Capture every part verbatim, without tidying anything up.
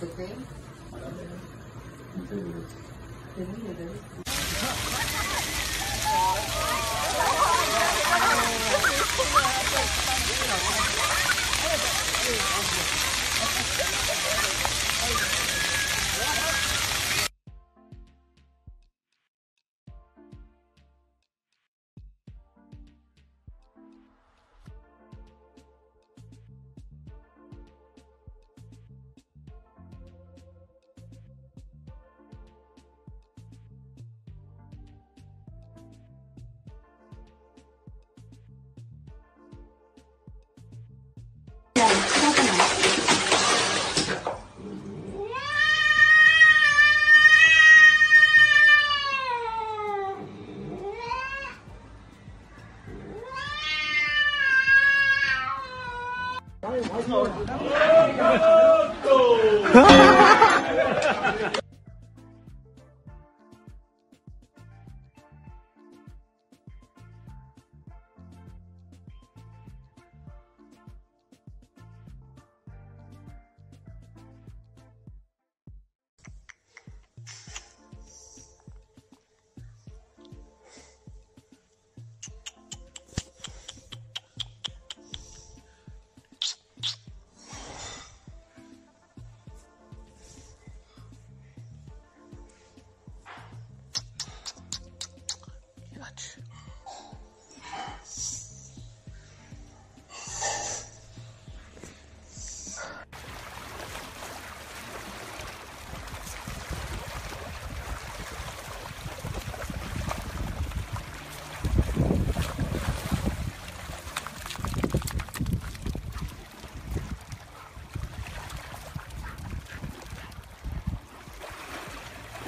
The cream?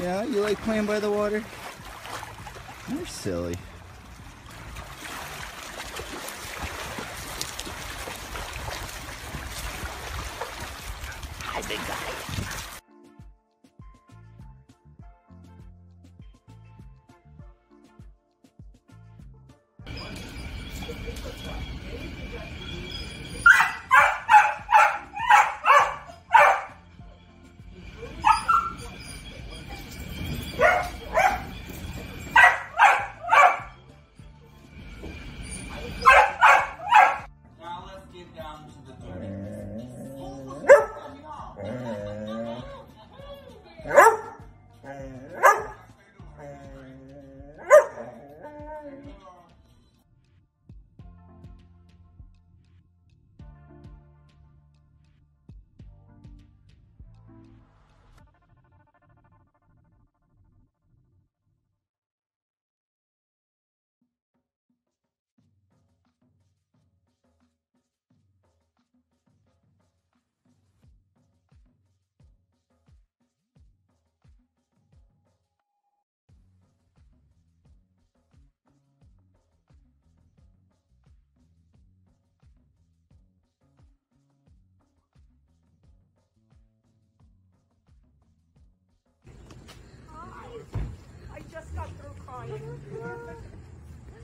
Yeah, you like playing by the water? You're silly. Hi, big guy.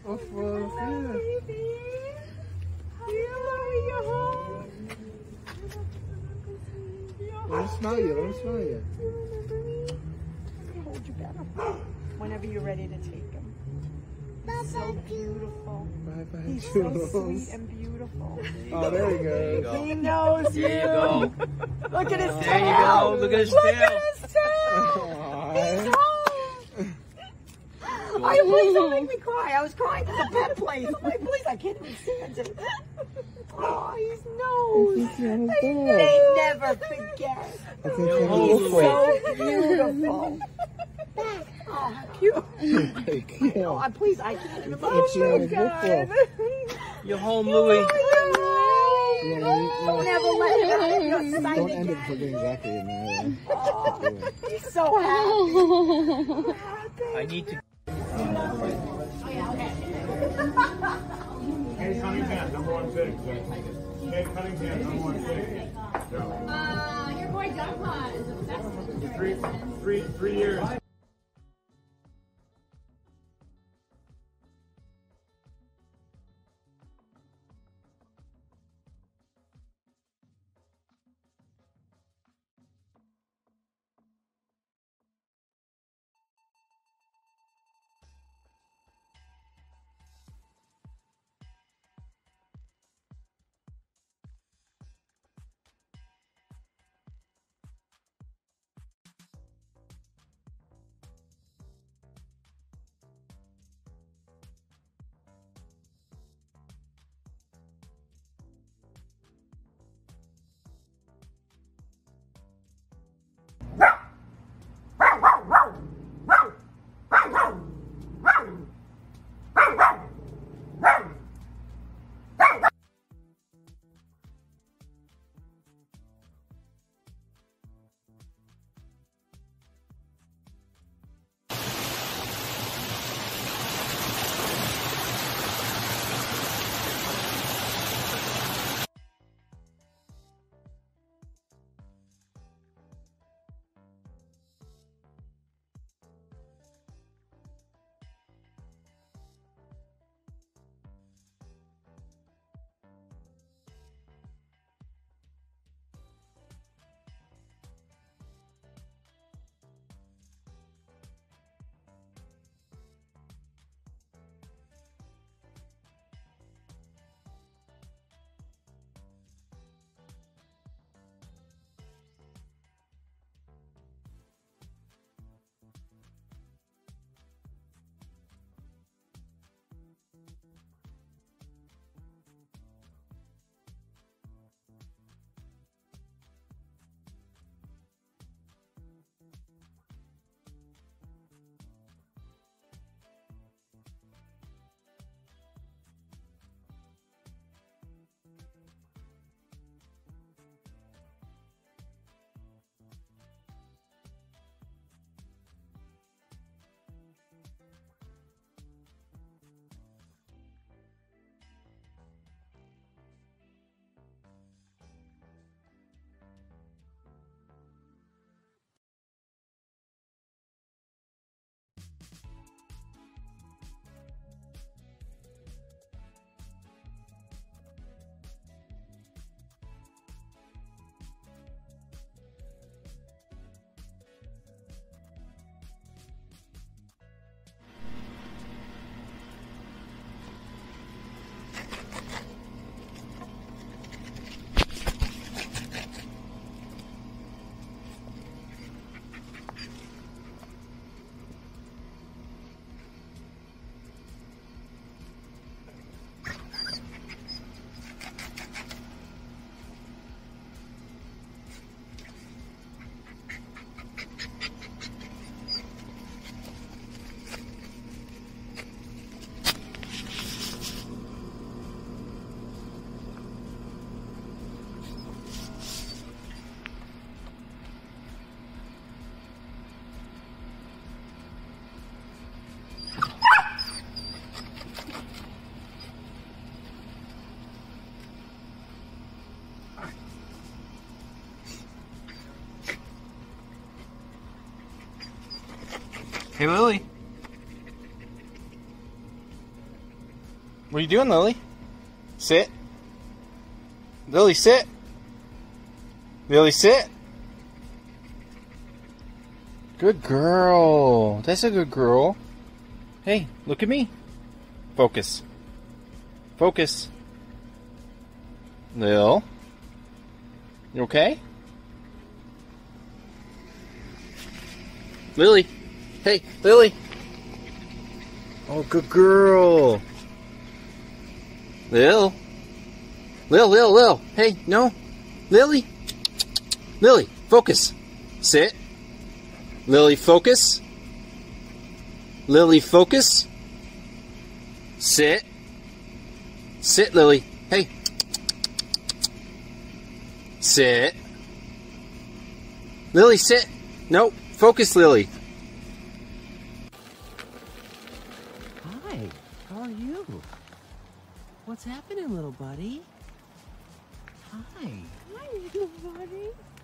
Of course, yeah. Don't smile yet, don't smile yet. I'm gonna hold you better whenever you're ready to take him. He's so beautiful. Bye bye, He's Jules. so sweet and beautiful. Oh, there he goes. There you go. He knows you. There you go. Look at his tail. There you go. Look at his tail. Look at his tail. He's home. I, please don't make me cry. I was crying at the pet place. I'm like, please, I can't even stand it. Oh, his nose. They never forget. He's so beautiful. Oh, how cute. Oh, I, please, I can't even. Oh, my God. You're home, Louie. Don't ever let him out of your sight again. Don't end up forgetting exactly in there. Oh, he's so happy. So happy. I need to. Kate Cunningham, number one pick. Kate Cunningham, number one pick. Uh, your boy Doug is obsessed. Three, three, three years. Hey, Lily. What are you doing, Lily? Sit. Lily, sit. Lily, sit. Good girl. That's a good girl. Hey, look at me. Focus. Focus. Lil. You okay? Lily. Hey, Lily. Oh, good girl. Lil. Lil, Lil, Lil. Hey, no. Lily. Lily, focus. Sit. Lily, focus. Lily, focus. Sit. Sit, Lily. Hey. Sit. Lily, sit. No. Focus, Lily. Hi. How are you? What's happening, little buddy? Hi. Hi, little buddy.